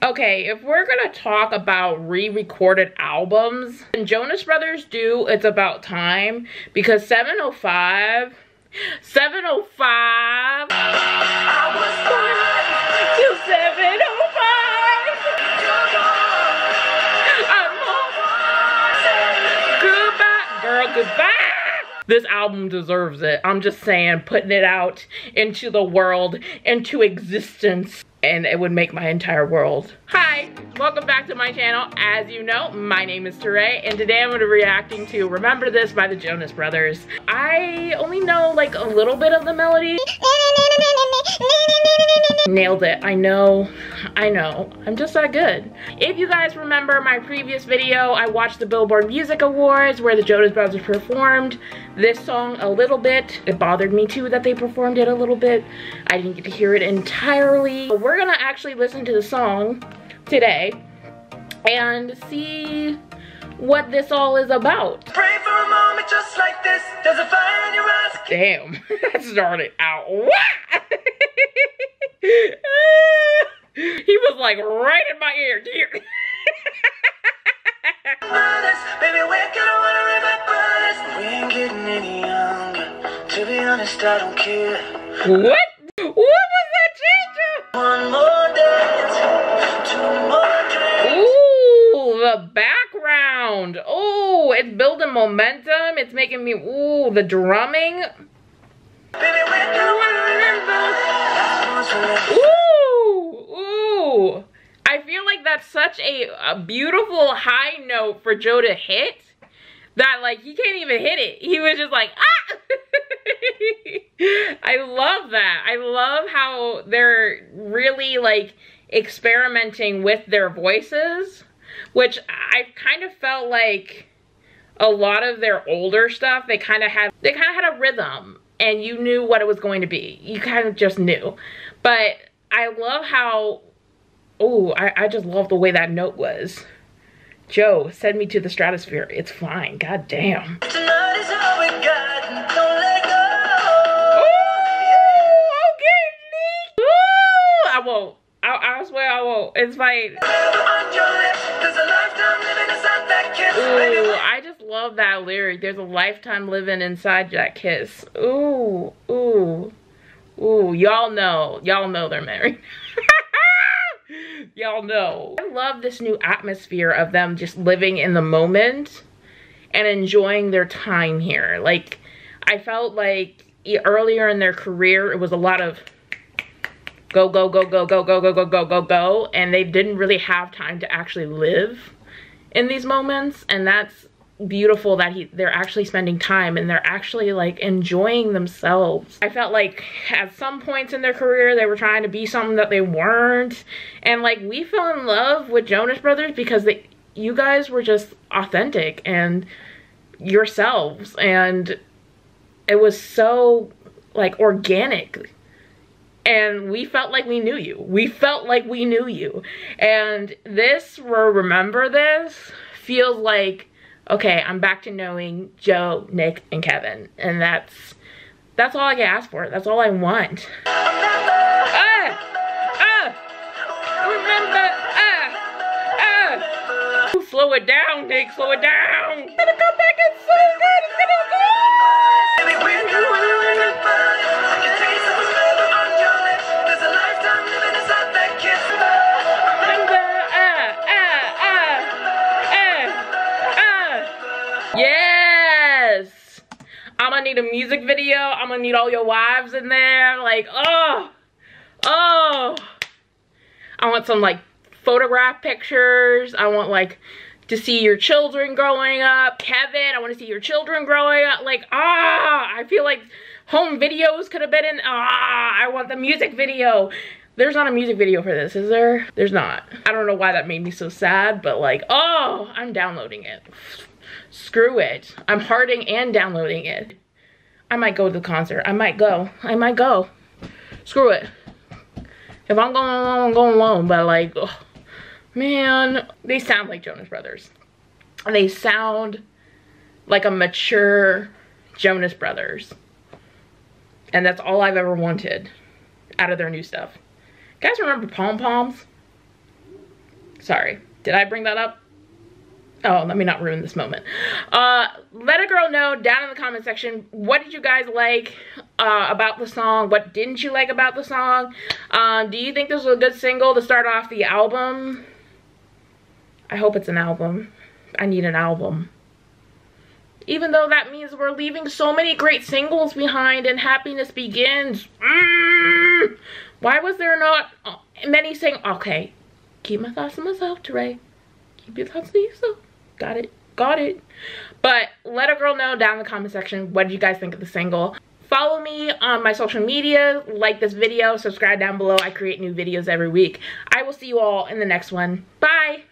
Okay, if we're gonna talk about re-recorded albums, and Jonas Brothers do It's About Time, because 705 I was blind till 705. I'm over. Goodbye, girl, goodbye. This album deserves it. I'm just saying, putting it out into the world, into existence. And it would make my entire world. Hi, welcome back to my channel. As you know, my name is Tarae, and today I'm gonna be reacting to Remember This by the Jonas Brothers. I only know like a little bit of the melody. Nailed it, I know, I'm just that good. If you guys remember my previous video, I watched the Billboard Music Awards where the Jonas Brothers performed this song a little bit. It bothered me too that they performed it a little bit. I didn't get to hear it entirely. We're gonna actually listen to the song today and see what this all is about. Pray for a moment just like this, there's a fire in your eyes. Damn, that started out. He was like right in my ear, dear. What? What was that change? One more dance, two more drinks. Ooh, the background. Ooh, it's building momentum. It's making me, ooh, the drumming. Ooh, I feel like that's such a beautiful high note for Joe to hit that like he can't even hit it. He was just like, ah. I love that. I love how they're really like experimenting with their voices, which I kind of felt like a lot of their older stuff, they kind of had a rhythm. And you knew what it was going to be. You kind of just knew. But I love how, oh, I just love the way that note was. Joe, send me to the stratosphere. It's fine. God damn. Tonight is all we got. Don't let go. Oh, okay. Ooh, I won't. I swear I won't. It's fine. Ooh, I just love that lyric. There's a lifetime living inside that kiss. Ooh, ooh, ooh. Y'all know they're married. Y'all know. I love this new atmosphere of them just living in the moment and enjoying their time here. Like, I felt like earlier in their career, it was a lot of go, go, go, go, go, go, go, go, go, go, go. And they didn't really have time to actually live in these moments, and that's beautiful that they're actually spending time and they're actually like enjoying themselves. I felt like at some points in their career they were trying to be something that they weren't, and like we fell in love with Jonas Brothers because you guys were just authentic and yourselves, and it was so like organic. And we felt like we knew you. We felt like we knew you. And this, Remember This, feels like, okay, I'm back to knowing Joe, Nick, and Kevin. And that's all I can ask for. That's all I want. Remember. Slow it down, Nick. Slow it down. It's gonna come back and so good. It's gonna go. Need a music video. I'm gonna need all your wives in there. Like, oh, I want some like photograph pictures. I want like to see your children growing up. Kevin, I want to see your children growing up. Like, I feel like home videos could have been in. I want the music video. There's not a music video for this, is there? There's not. I don't know why that made me so sad, but like, I'm downloading it. Screw it. I'm harding and downloading it. I might go to the concert. I might go. Screw it. If I'm going alone, I'm going alone. But like, oh, man, they sound like Jonas Brothers. And they sound like a mature Jonas Brothers. And that's all I've ever wanted out of their new stuff. You guys remember Pom Poms? Sorry, did I bring that up? Oh, let me not ruin this moment. Let a girl know down in the comment section, what did you guys like about the song? What didn't you like about the song? Do you think this was a good single to start off the album? I hope it's an album. I need an album. Even though that means we're leaving so many great singles behind and Happiness Begins. Why was there not many singles? Okay, keep my thoughts to myself, Tarae. Keep your thoughts to yourself. Got it. Got it. But let a girl know down in the comment section, what did you guys think of the single? Follow me on my social media, like this video, subscribe down below. I create new videos every week. I will see you all in the next one. Bye!